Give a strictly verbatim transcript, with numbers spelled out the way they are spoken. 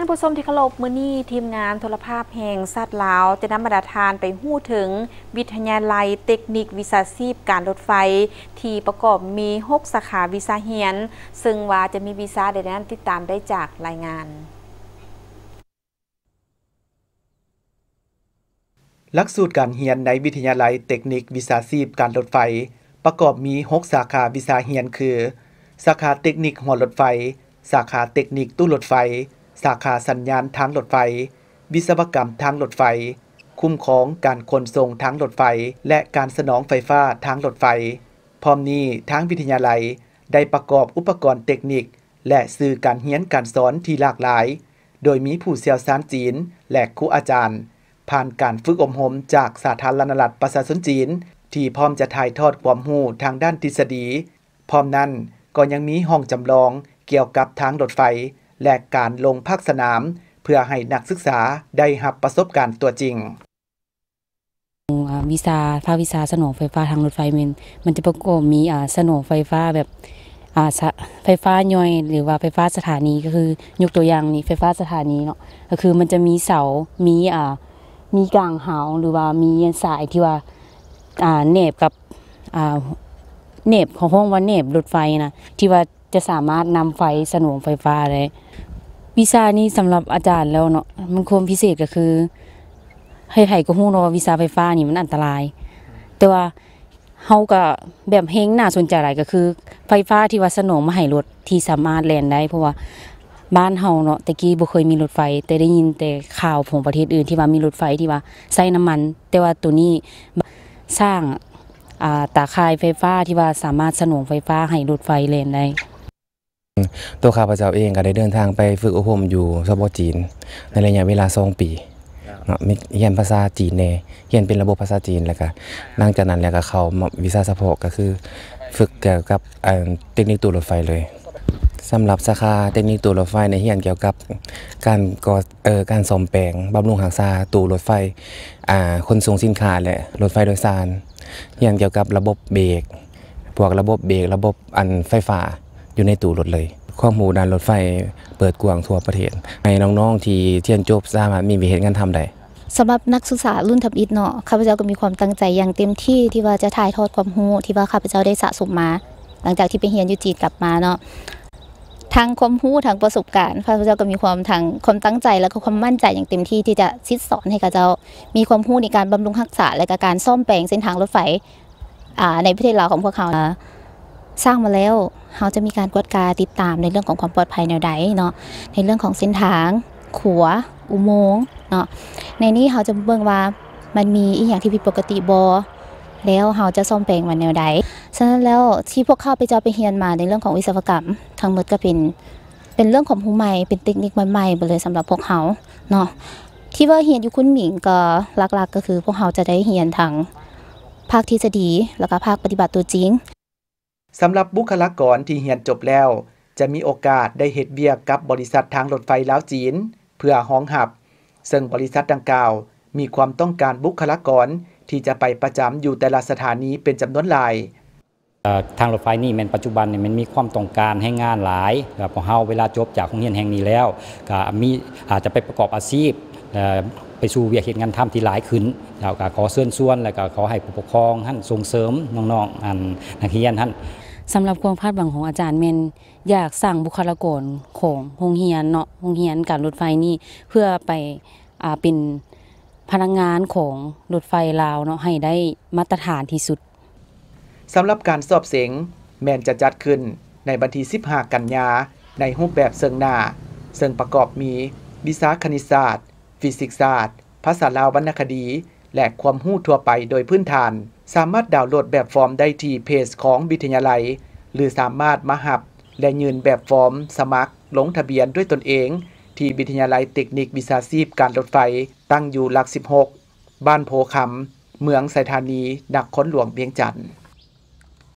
ท่านผู้ชมที่เคารพมื้อนี้ทีมงานโทรภาพแห่งสัตว์ลาวจะนำมาดาทานไปฮู้ถึงวิทยาลัยเทคนิควิชาชีพการรถไฟที่ประกอบมีหกสาขาวิชาเรียนซึ่งว่าจะมีวิชาใดนั้นติดตามได้จากรายงานหลักสูตรการเรียนในวิทยาลัยเทคนิควิชาชีพการรถไฟประกอบมีหกสาขาวิชาเรียนคือสาขาเทคนิคหัวรถไฟสาขาเทคนิคตู้รถไฟสาขาสัญญาณทางรถไฟวิศวกรรมทางรถไฟคุ้มครองการขนส่งทางรถไฟและการสนองไฟฟ้าทางรถไฟพร้อมนี้ทางวิทยาลัยได้ประกอบอุปกรณ์เทคนิคและสื่อการเรียนการสอนที่หลากหลายโดยมีผู้เชี่ยวชาญจีนและครูอาจารย์ผ่านการฝึกอบรมจากสาธารณรัฐประชาชนจีนที่พร้อมจะถ่ายทอดความรู้ทางด้านทฤษฎีพร้อมนั้นก็ยังมีห้องจำลองเกี่ยวกับทางรถไฟและการลงภาคสนามเพื่อให้นักศึกษาได้รับประสบการณ์ตัวจริงวิชาภาควิชาสนองไฟฟ้าทางรถไฟมันมันจะประกอบมีสนองไฟฟ้าแบบไฟฟ้าย่อยหรือว่าไฟฟ้าสถานีก็คือยกตัวอย่างนี้ไฟฟ้าสถานีเนาะก็คือมันจะมีเสามีอ่ามีกลางหาวหรือว่ามีสายที่ว่าอ่าเนบกับอ่าเนบของห้องว่าเนบรถไฟนะที่ว่าจะสามารถนำไฟสนองไฟฟ้าได้วิชานี้สำหรับอาจารย์แล้วเนาะมันความพิเศษก็คือให้ไผ่ก็ฮู้เนาะว่าวิชาไฟฟ้านี่มันอันตรายแต่ว่าเฮาก็แบบเฮงน่าสนใจหลายก็คือไฟฟ้าที่ว่าสนองมาให้รถที่สามารถแล่นได้เพราะว่าบ้านเฮาเนาะตะกี้บ่เคยมีรถไฟแต่ได้ยินแต่ข่าวของประเทศอื่นที่ว่ามีรถไฟที่ว่าใช้น้ำมันแต่ว่าตัวนี้สร้างอ่าตาข่ายไฟฟ้าที่ว่าสามารถสนองไฟฟ้าให้รถไฟแล่นได้ตัวข้าพเจ้าเองก็ได้เดินทางไปฝึกอบรมอยู่สปจีนในระยะเวลาสองปีเนาะมีเรียนภาษาจีนเนเรียนเป็นระบบภาษาจีนแล้วก็หลังจากนั้นแล้วก็เขาวิชาเฉพาะก็คือฝึกเกี่ยวกับเทคนิคตู้รถไฟเลยสำหรับสาขาเทคนิคตู้รถไฟในเรียนเกี่ยวกับการก่อเอ่อการซ่อมแปลงบำรุงหักษาตู้รถไฟอ่าขนส่งสินค้าและรถไฟโดยสารเรียนเกี่ยวกับระบบเบรกพวกระบบเบรกระบบอันไฟฟ้าอยู่ในตู้รถเลยข้อมูลด้านรถไฟเปิดกว้างทั่วประเทศให้น้องๆที่เรียนจบสามารถมีวิธีการทำได้สำหรับนักศึกษารุ่นทับอิฐเนาะข้าพเจ้าก็มีความตั้งใจอย่างเต็มที่ที่ว่าจะถ่ายทอดความรู้ที่ว่าข้าพเจ้าได้สะสมมาหลังจากที่ไปเรียนอยู่จีนกลับมาเนาะทางความรู้ทางประสบการณ์ข้าพเจ้าก็มีความทางความตั้งใจและก็ความมั่นใจอย่างเต็มที่ที่จะซิดสอนให้ข้าพเจ้ามีความรู้ในการบำรุงรักษาและการซ่อมแปลงเส้นทางรถไฟในประเทศลาวของพวกเขาสร้างมาแล้วเขาจะมีการกวดการติดตามในเรื่องของความปลอดภัยแนวใดเนาะในเรื่องของเส้นทางขัวอุโมงค์เนาะในนี้เขาจะเบิ่งว่ามันมีอีกอย่างที่ผิดปกติบอแล้วเขาจะซ่อมแปลงมันแนวใดฉะนั้นแล้วที่พวกเข้าไปเจ้าไปเรียนมาในเรื่องของวิศวกรรมทั้งหมดก็เป็นเป็นเรื่องของผู้ใหม่เป็นเทคนิคใหม่ๆไปเลยสำหรับพวกเขาเนาะที่ว่าเรียนอยู่คุณหมิงก็หลักๆก็คือพวกเขาจะได้เรียนทั้งภาคทฤษฎีแล้วก็ภาคปฏิบัติตัวจริงสำหรับบุคลากรที่เรียนจบแล้วจะมีโอกาสได้เฮ็ดเวียกกับบริษัททางรถไฟลาวจีนเพื่อห้องหับซึ่งบริษัทดังกล่าวมีความต้องการบุคลากรที่จะไปประจำอยู่แต่ละสถานีเป็นจำนวนหลายทางรถไฟนี่มันปัจจุบันเนี่ยมันมีความต้องการให้งานหลายพอเฮาเวลาจบจากโรงเรียนแห่งนี้แล้วก็มีอาจจะไปประกอบอาชีพไปสู่เวียกเหตุงานทำที่หลายขึ้นแล้วก็ขอเชิญชวนแล้วก็ขอให้ผู้ปกครองท่านส่งเสริมน้องๆอันนักเรียนท่านสำหรับความคาดหวังของอาจารย์เมนอยากสร้างบุคลากรของโรงเรียนเนาะโรงเรียนการรถไฟนี่เพื่อไปเป็นพนักงานของรถไฟลาวเนาะให้ได้มาตรฐานที่สุดสำหรับการสอบเสียงแมนจะจัดขึ้นในวันที่สิบห้ากันยาในรูปแบบเซิงหน้าเซิงประกอบมีวิชาคณิตศาสตร์ฟิสิกส์ศาสตร์ภาษาลาววรรณคดีและความรู้ทั่วไปโดยพื้นฐานสามารถดาวน์โหลดแบบฟอร์มได้ที่เพจของวิทยาลัยหรือสามารถมาหับและยืนแบบฟอร์มสมัครลงทะเบียนด้วยตนเองที่วิทยาลัยเทคนิควิชาชีพการรถไฟตั้งอยู่หลักสิบหกบ้านโพคำเมืองไซธานีนครหลวงเวียงจันทร์